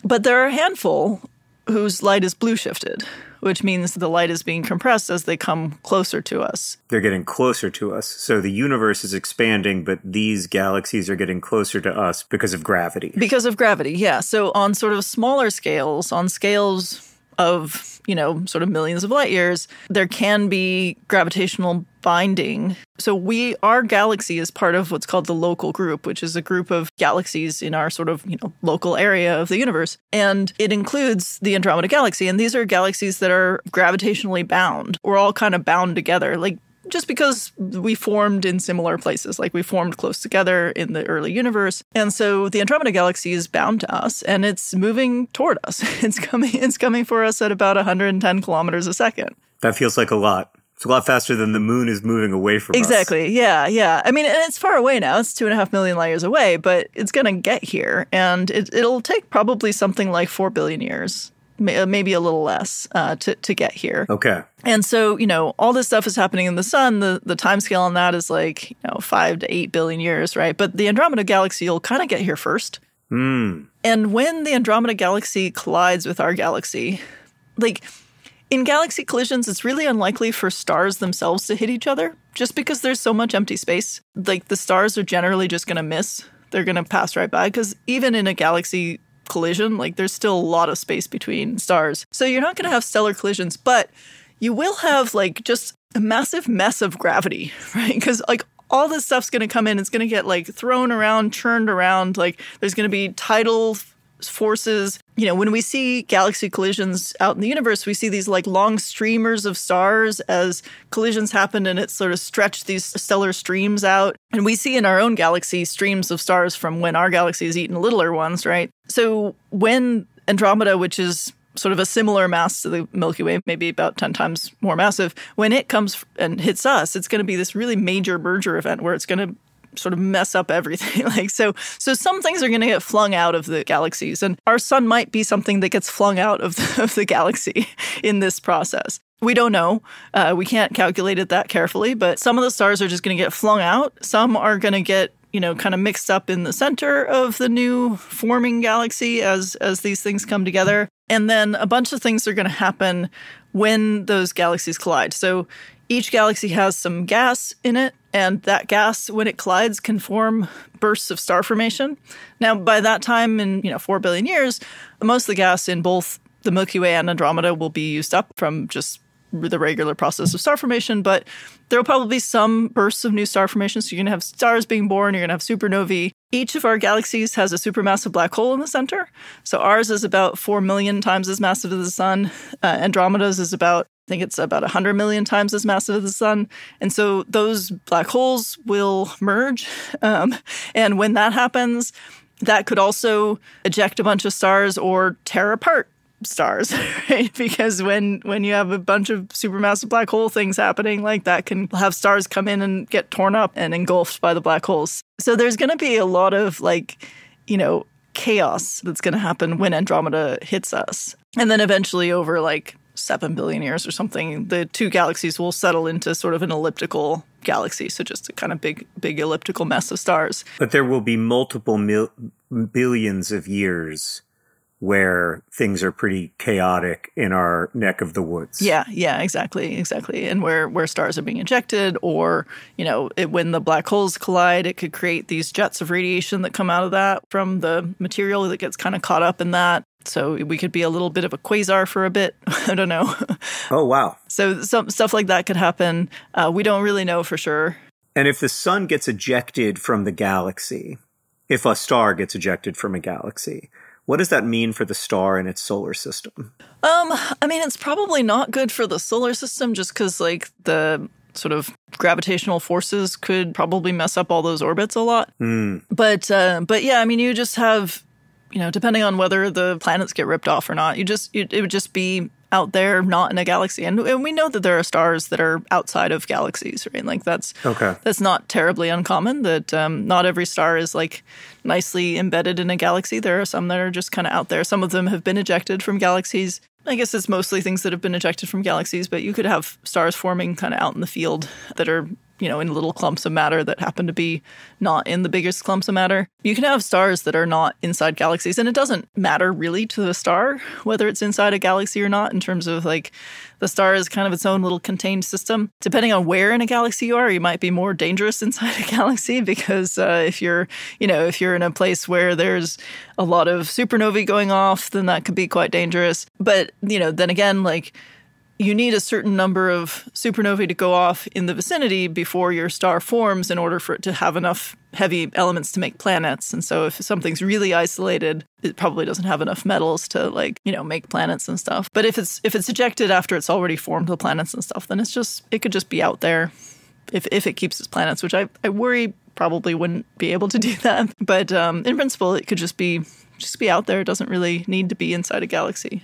But there are a handful whose light is blue shifted, which means the light is being compressed as they come closer to us. They're getting closer to us. So the universe is expanding, but these galaxies are getting closer to us because of gravity. Because of gravity, yeah. So on sort of smaller scales, on scales of, you know, sort of millions of light years, there can be gravitational binding. So our galaxy is part of what's called the local group, which is a group of galaxies in our sort of, you know, local area of the universe. And it includes the Andromeda Galaxy. And these are galaxies that are gravitationally bound. We're all kind of bound together, like just because we formed in similar places, like we formed close together in the early universe. And so the Andromeda Galaxy is bound to us and it's moving toward us. It's coming for us at about 110 kilometers a second. That feels like a lot. It's a lot faster than the moon is moving away from us. Exactly. Yeah, yeah. I mean, and it's far away now. It's 2.5 million light years away, but it's going to get here. And it'll take probably something like 4 billion years, maybe a little less, to get here. Okay. And so, you know, all this stuff is happening in the sun. The time scale on that is like, you know, 5 to 8 billion years, right? But the Andromeda Galaxy will kind of get here first. Mm. And when the Andromeda Galaxy collides with our galaxy, like, in galaxy collisions, it's really unlikely for stars themselves to hit each other just because there's so much empty space. Like, the stars are generally just going to miss. They're going to pass right by because even in a galaxy collision, like, there's still a lot of space between stars. So you're not going to have stellar collisions, but you will have like just a massive mess of gravity, right? Because like all this stuff's going to come in. It's going to get like thrown around, churned around. Like there's going to be tidal forces. You know, when we see galaxy collisions out in the universe, we see these like long streamers of stars as collisions happen, and it sort of stretched these stellar streams out. And we see in our own galaxy streams of stars from when our galaxy has eaten littler ones, right? So when Andromeda, which is sort of a similar mass to the Milky Way, maybe about 10 times more massive, when it comes and hits us, it's going to be this really major merger event where it's going to sort of mess up everything. Like so some things are going to get flung out of the galaxies, and our sun might be something that gets flung out of the galaxy in this process. We don't know. We can't calculate it that carefully, but some of the stars are just going to get flung out. Some are going to get, you know, kind of mixed up in the center of the new forming galaxy as these things come together. And then a bunch of things are going to happen when those galaxies collide. So each galaxy has some gas in it, and that gas, when it collides, can form bursts of star formation. Now, by that time, in 4 billion years, most of the gas in both the Milky Way and Andromeda will be used up from just the regular process of star formation, but there will probably be some bursts of new star formation. So you're going to have stars being born, you're going to have supernovae. Each of our galaxies has a supermassive black hole in the center. So ours is about 4 million times as massive as the sun. Andromeda's is about, I think it's about 100 million times as massive as the sun. And so those black holes will merge. And when that happens, that could also eject a bunch of stars or tear apart stars, right? Because when you have a bunch of supermassive black hole things happening, like that can have stars come in and get torn up and engulfed by the black holes. So there's going to be a lot of chaos that's going to happen when Andromeda hits us. And then eventually over 7 billion years or something, the two galaxies will settle into sort of an elliptical galaxy. So just a kind of big elliptical mess of stars. But there will be multiple billions of years where things are pretty chaotic in our neck of the woods. Yeah, exactly. And where stars are being ejected, or, when the black holes collide, it could create these jets of radiation that come out of that from the material that gets kind of caught up in that. So we could be a little bit of a quasar for a bit. I don't know. Oh, wow. So some stuff like that could happen. We don't really know for sure. And if the sun gets ejected from the galaxy, if a star gets ejected from a galaxy, what does that mean for the star and its solar system? I mean, it's probably not good for the solar system, just because the sort of gravitational forces could probably mess up all those orbits a lot. Mm. But yeah, I mean, you just have, depending on whether the planets get ripped off or not, it would just be out there, not in a galaxy. And we know that there are stars that are outside of galaxies, right? That's not terribly uncommon, that not every star is nicely embedded in a galaxy. There are some that are just kind of out there. Some of them have been ejected from galaxies. I guess it's mostly things that have been ejected from galaxies, but you could have stars forming kind of out in the field that are, in little clumps of matter that happen to be not in the biggest clumps of matter. You can have stars that are not inside galaxies, and it doesn't matter really to the star whether it's inside a galaxy or not, in terms of the star is kind of its own little contained system. Depending on where in a galaxy you are, you might be more dangerous inside a galaxy, because if you're in a place where there's a lot of supernovae going off, then that could be quite dangerous. But, then again, you need a certain number of supernovae to go off in the vicinity before your star forms in order for it to have enough heavy elements to make planets. And so if something's really isolated, it probably doesn't have enough metals to make planets and stuff. But if it's ejected after it's already formed the planets and stuff, then it could just be out there if it keeps its planets, which I worry probably wouldn't be able to do that. But in principle, it could just be out there. It doesn't really need to be inside a galaxy.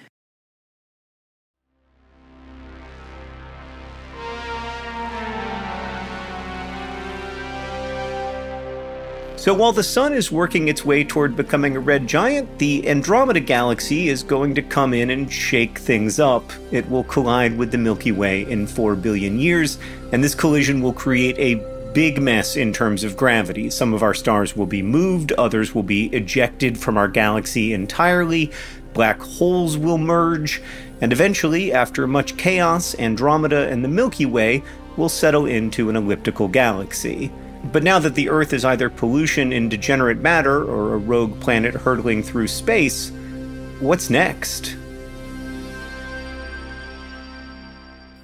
So while the sun is working its way toward becoming a red giant, the Andromeda galaxy is going to come in and shake things up. It will collide with the Milky Way in 4 billion years, and this collision will create a big mess in terms of gravity. Some of our stars will be moved, others will be ejected from our galaxy entirely, black holes will merge, and eventually, after much chaos, Andromeda and the Milky Way will settle into an elliptical galaxy. But now that the Earth is either pollution in degenerate matter or a rogue planet hurtling through space, what's next?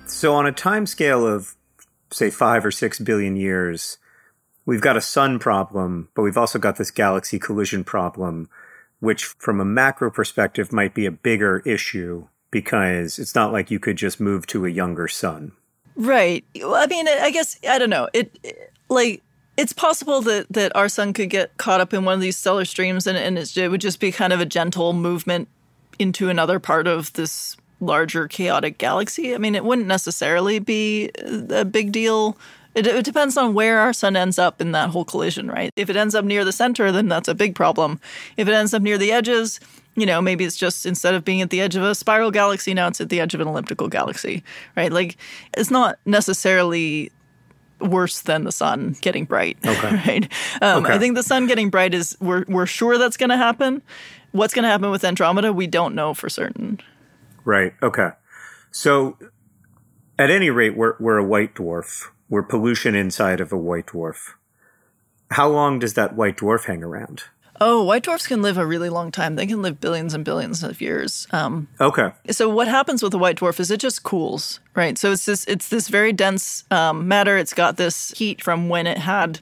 So on a time scale of, say, 5 or 6 billion years, we've got a sun problem, but we've also got this galaxy collision problem, which from a macro perspective might be a bigger issue because it's not like you could just move to a younger sun. Right. Well, I mean, I guess, I don't know. It's possible that our sun could get caught up in one of these stellar streams and it would just be kind of a gentle movement into another part of this larger chaotic galaxy. I mean, it wouldn't necessarily be a big deal. It depends on where our sun ends up in that whole collision, right? If it ends up near the center, then that's a big problem. If it ends up near the edges, you know, maybe it's just instead of being at the edge of a spiral galaxy, now it's at the edge of an elliptical galaxy, right? Like, it's not necessarily worse than the sun getting bright, okay. Right? I think the sun getting bright is, we're sure that's going to happen. What's going to happen with Andromeda, we don't know for certain. Right, okay. So at any rate, we're a white dwarf. We're pollution inside of a white dwarf. How long does that white dwarf hang around? Oh, white dwarfs can live a really long time. They can live billions and billions of years. Okay. So what happens with a white dwarf is it just cools, right? So it's this very dense matter. It's got this heat from when it had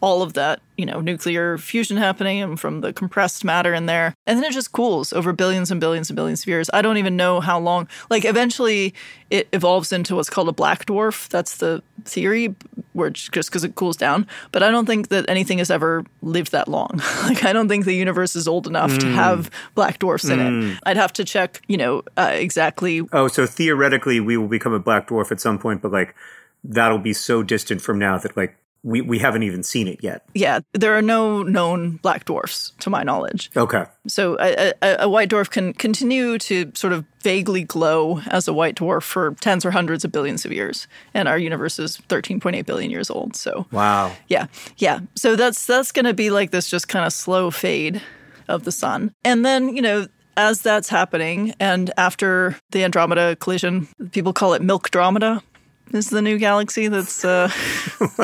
all of that, you know, nuclear fusion happening and from the compressed matter in there. And then it just cools over billions and billions and billions of years. I don't even know how long. Like, eventually it evolves into what's called a black dwarf. That's the theory, where just because it cools down. But I don't think that anything has ever lived that long. Like, I don't think the universe is old enough to have black dwarfs in it. I'd have to check, you know, exactly. Oh, so theoretically we will become a black dwarf at some point, but, like, that'll be so distant from now that, like, we haven't even seen it yet. Yeah, there are no known black dwarfs, to my knowledge. Okay. So a white dwarf can continue to sort of vaguely glow as a white dwarf for tens or hundreds of billions of years. And our universe is 13.8 billion years old. So wow. Yeah, yeah. So that's going to be like this just kind of slow fade of the sun. And then, you know, as that's happening, and after the Andromeda collision, people call it Milkdromeda. Is the new galaxy that's that's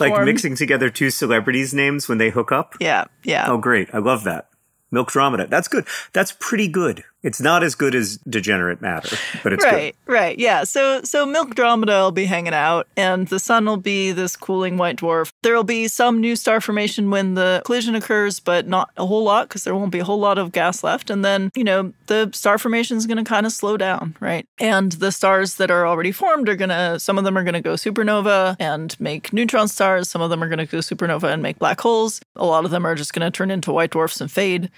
like mixing together two celebrities' names when they hook up. Yeah, yeah. Oh, great! I love that. Milkdromeda. That's good. That's pretty good. It's not as good as degenerate matter, but it's right, good. Right. Yeah. So Milkdromeda will be hanging out, and the sun will be this cooling white dwarf. There will be some new star formation when the collision occurs, but not a whole lot because there won't be a whole lot of gas left. And then, you know, the star formation is going to kind of slow down, right? And the stars that are already formed are going to, some of them are going to go supernova and make neutron stars. Some of them are going to go supernova and make black holes. A lot of them are just going to turn into white dwarfs and fade.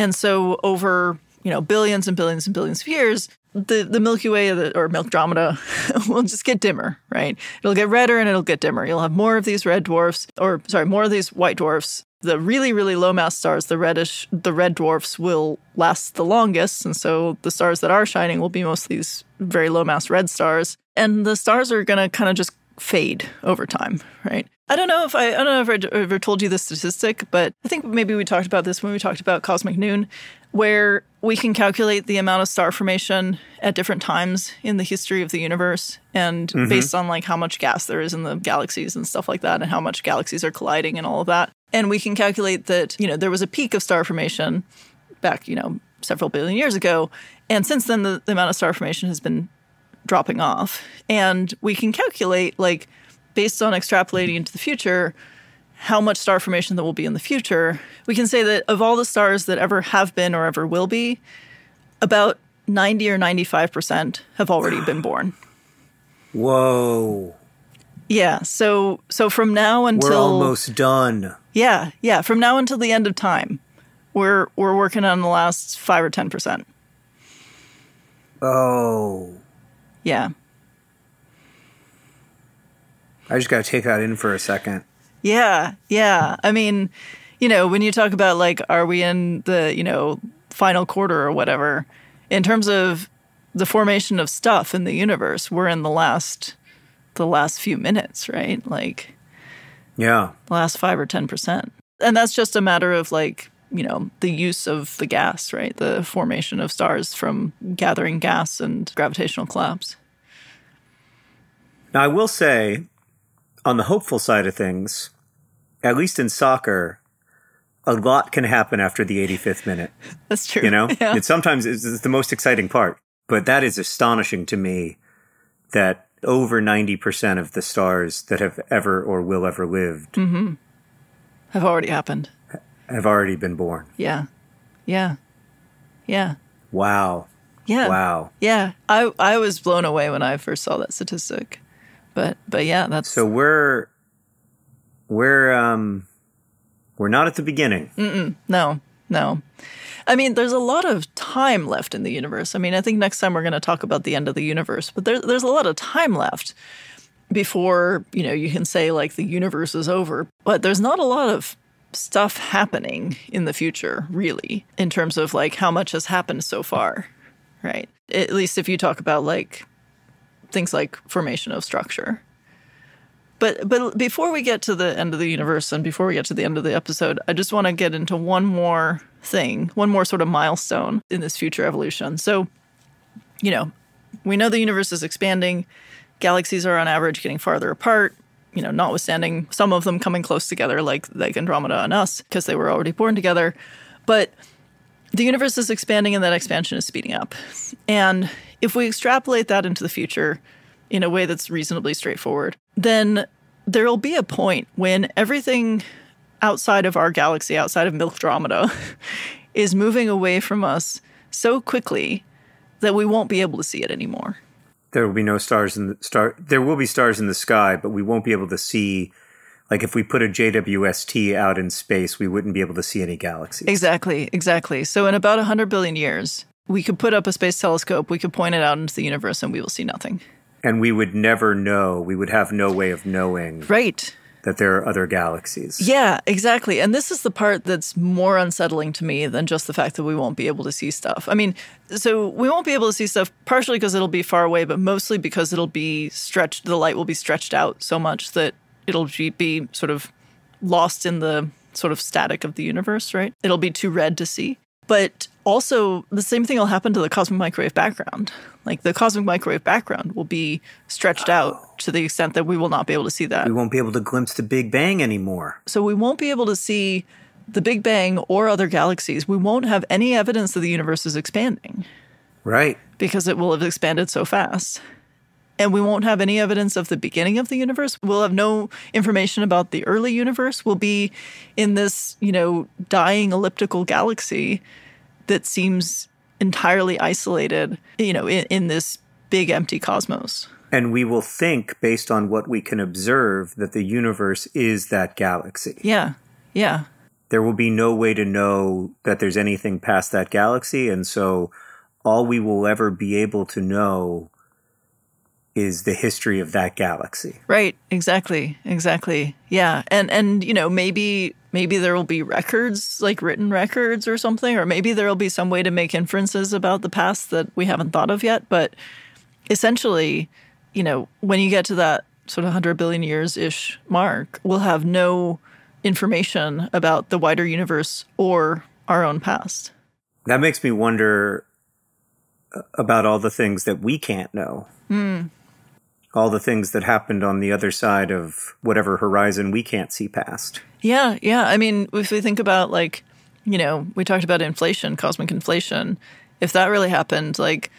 And so over, you know, billions and billions and billions of years, the Milky Way or Milkdromeda will just get dimmer, right? It'll get redder and it'll get dimmer. You'll have more of these red dwarfs, or sorry, more of these white dwarfs. The really, really low mass stars, the red dwarfs will last the longest. And so the stars that are shining will be mostly these very low mass red stars. And the stars are going to kind of just fade over time, right? I don't know if I ever told you this statistic, but I think maybe we talked about this when we talked about cosmic noon, where we can calculate the amount of star formation at different times in the history of the universe, and based on like how much gas there is in the galaxies and stuff like that, and how much galaxies are colliding and all of that. And we can calculate that, you know, there was a peak of star formation back, you know, several billion years ago. And since then, the amount of star formation has been dropping off. And we can calculate, like, based on extrapolating into the future, how much star formation there will be in the future. We can say that of all the stars that ever have been or ever will be, about 90 or 95% have already been born. Whoa. Yeah. So from now until... We're almost done. Yeah. Yeah. From now until the end of time, we're working on the last 5 or 10%. Oh. Yeah. I just got to take that in for a second. Yeah, yeah. I mean, you know, when you talk about, like, are we in the, you know, final quarter or whatever, in terms of the formation of stuff in the universe, we're in the last few minutes, right? Like, yeah, last 5 or 10%. And that's just a matter of, like, you know, the use of the gas, right? The formation of stars from gathering gas and gravitational collapse. Now, I will say, on the hopeful side of things, at least in soccer, a lot can happen after the 85th minute. That's true. You know, yeah. It's sometimes it's the most exciting part, but that is astonishing to me that over 90% of the stars that have ever or will ever lived have already happened. Have already been born. Yeah. Yeah. Yeah. Wow. Yeah. Wow. Yeah. I was blown away when I first saw that statistic. But yeah, that's... So we're not at the beginning. Mm-mm. No. No. I mean, there's a lot of time left in the universe. I mean, I think next time we're going to talk about the end of the universe, but there's a lot of time left before, you know, you can say like the universe is over, but there's not a lot of stuff happening in the future, really, in terms of like how much has happened so far, right? At least if you talk about like things like formation of structure. But before we get to the end of the universe and before we get to the end of the episode, I just want to get into one more thing, one more sort of milestone in this future evolution. So, you know, we know the universe is expanding. Galaxies are on average getting farther apart, you know, notwithstanding some of them coming close together like Andromeda and us because they were already born together. But the universe is expanding and that expansion is speeding up. And if we extrapolate that into the future in a way that's reasonably straightforward, then there'll be a point when everything outside of our galaxy, outside of Milkdromeda, is moving away from us so quickly that we won't be able to see it anymore. There will be no stars in the star. There will be stars in the sky, but we won't be able to see. Like if we put a JWST out in space, we wouldn't be able to see any galaxies. Exactly, exactly. So in about 100 billion years, we could put up a space telescope, we could point it out into the universe, and we will see nothing. And we would never know. We would have no way of knowing that there are other galaxies. Yeah, exactly. And this is the part that's more unsettling to me than just the fact that we won't be able to see stuff. I mean, so we won't be able to see stuff partially because it'll be far away, but mostly because it'll be stretched. The light will be stretched out so much that it'll be sort of lost in the sort of static of the universe, right? It'll be too red to see. But also, the same thing will happen to the cosmic microwave background. Like, the cosmic microwave background will be stretched out to the extent that we will not be able to see that. We won't be able to glimpse the Big Bang anymore. So we won't be able to see the Big Bang or other galaxies. We won't have any evidence that the universe is expanding. Right. Because it will have expanded so fast. And we won't have any evidence of the beginning of the universe. We'll have no information about the early universe. We'll be in this, you know, dying elliptical galaxy that seems entirely isolated, you know, in this big empty cosmos. And we will think, based on what we can observe, that the universe is that galaxy. Yeah, yeah. There will be no way to know that there's anything past that galaxy, and so all we will ever be able to know is the history of that galaxy. Right, exactly, exactly. Yeah, and you know, maybe there will be records, like written records or something, or maybe there will be some way to make inferences about the past that we haven't thought of yet. But essentially, you know, when you get to that sort of 100 billion years-ish mark, we'll have no information about the wider universe or our own past. That makes me wonder about all the things that we can't know. Mm. All the things that happened on the other side of whatever horizon we can't see past. Yeah, yeah. I mean, if we think about, like, you know, we talked about inflation, cosmic inflation. If that really happened, like,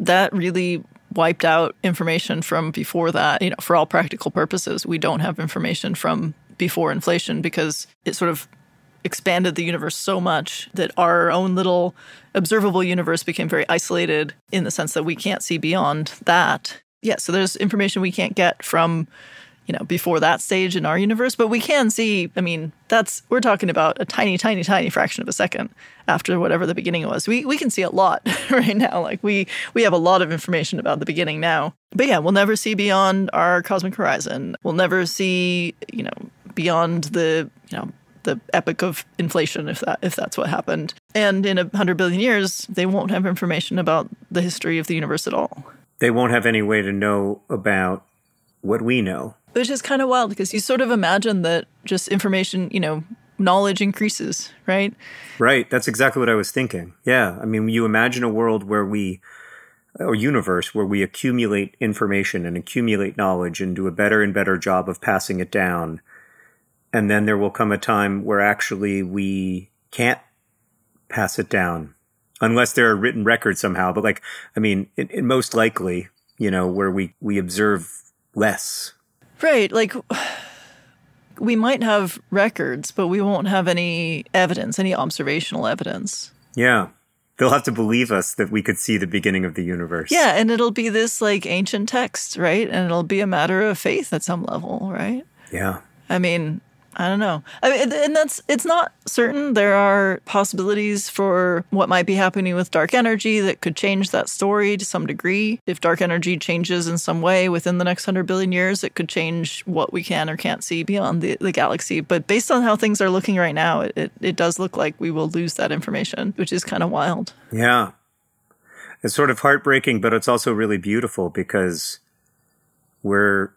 that really wiped out information from before that. You know, for all practical purposes, we don't have information from before inflation because it sort of expanded the universe so much that our own little observable universe became very isolated in the sense that we can't see beyond that. Yeah, so there's information we can't get from, you know, before that stage in our universe, but we can see, I mean, that's, we're talking about a tiny, tiny, tiny fraction of a second after whatever the beginning was. We can see a lot right now. Like we have a lot of information about the beginning now. But yeah, we'll never see beyond our cosmic horizon. We'll never see, you know, beyond the, you know, the epoch of inflation, if that's what happened. And in 100 billion years, they won't have information about the history of the universe at all. They won't have any way to know about what we know. Which is kind of wild, because you sort of imagine that just information, you know, knowledge increases, right? Right. That's exactly what I was thinking. Yeah. I mean, you imagine a world where we, or universe, where we accumulate information and accumulate knowledge and do a better and better job of passing it down. And then there will come a time where actually we can't pass it down unless there are written records somehow. But like, I mean, it most likely, you know, where we observe less. Right. Like, we might have records, but we won't have any evidence, any observational evidence. Yeah. They'll have to believe us that we could see the beginning of the universe. Yeah, and it'll be this, like, ancient text, right? And it'll be a matter of faith at some level, right? Yeah. I mean, I don't know. I mean, and that's, it's not certain. There are possibilities for what might be happening with dark energy that could change that story to some degree. If dark energy changes in some way within the next 100 billion years, it could change what we can or can't see beyond the galaxy. But based on how things are looking right now, it does look like we will lose that information, which is kind of wild. Yeah. It's sort of heartbreaking, but it's also really beautiful because we're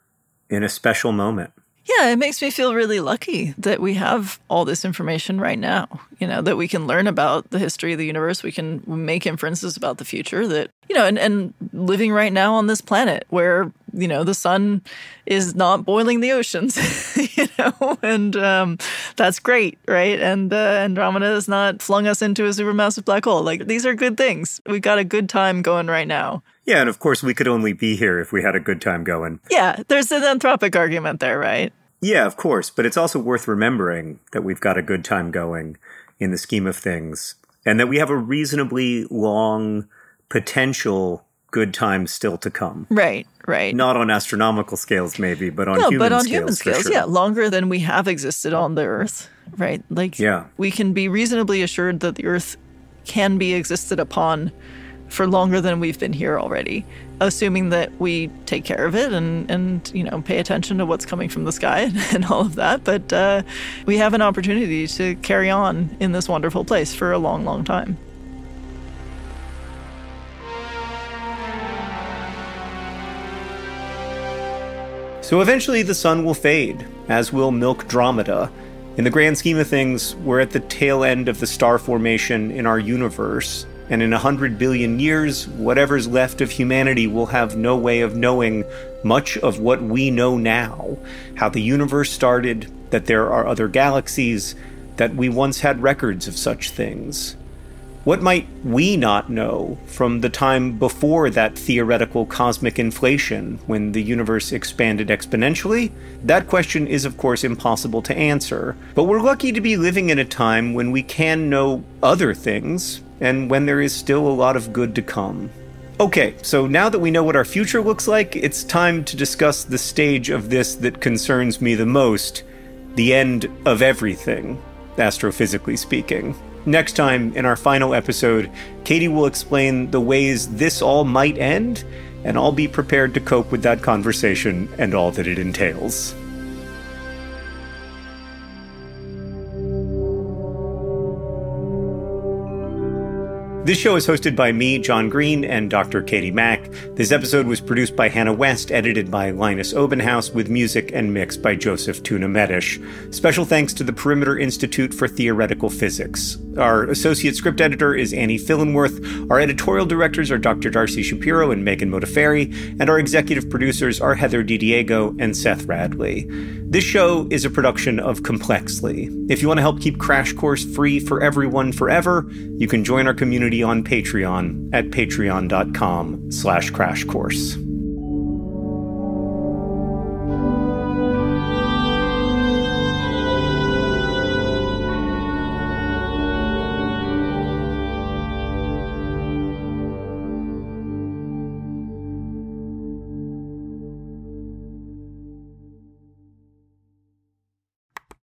in a special moment. Yeah, it makes me feel really lucky that we have all this information right now, you know, that we can learn about the history of the universe. We can make inferences about the future that, you know, and living right now on this planet where, you know, the sun is not boiling the oceans, you know, and that's great, right? And Andromeda has not flung us into a supermassive black hole. Like, these are good things. We've got a good time going right now. Yeah, and of course we could only be here if we had a good time going. Yeah, there's an anthropic argument there, right? Yeah, of course, but it's also worth remembering that we've got a good time going in the scheme of things, and that we have a reasonably long potential good time still to come. Right, right. Not on astronomical scales, maybe, but on human scales. No, but on human scales, yeah, longer than we have existed on the Earth, right? Like, yeah. We can be reasonably assured that the Earth can be existed upon for longer than we've been here already, assuming that we take care of it and you know, pay attention to what's coming from the sky and all of that. But we have an opportunity to carry on in this wonderful place for a long, long time. So eventually the sun will fade, as will Milkdromeda. In the grand scheme of things, we're at the tail end of the star formation in our universe. And in 100 billion years, whatever's left of humanity will have no way of knowing much of what we know now, how the universe started, that there are other galaxies, that we once had records of such things. What might we not know from the time before that theoretical cosmic inflation, when the universe expanded exponentially? That question is, of course, impossible to answer. But we're lucky to be living in a time when we can know other things, and when there is still a lot of good to come. Okay, so now that we know what our future looks like, it's time to discuss the stage of this that concerns me the most, the end of everything, astrophysically speaking. Next time, in our final episode, Katie will explain the ways this all might end, and I'll be prepared to cope with that conversation and all that it entails. This show is hosted by me, John Green, and Dr. Katie Mack. This episode was produced by Hannah West, edited by Linus Obenhaus, with music and mixed by Joseph Tunamedish. Special thanks to the Perimeter Institute for Theoretical Physics. Our associate script editor is Annie Fillenworth. Our editorial directors are Dr. Darcy Shapiro and Megan Motiferi, and our executive producers are Heather DiDiego and Seth Radley. This show is a production of Complexly. If you want to help keep Crash Course free for everyone forever, you can join our community on Patreon at patreon.com/crashcourse.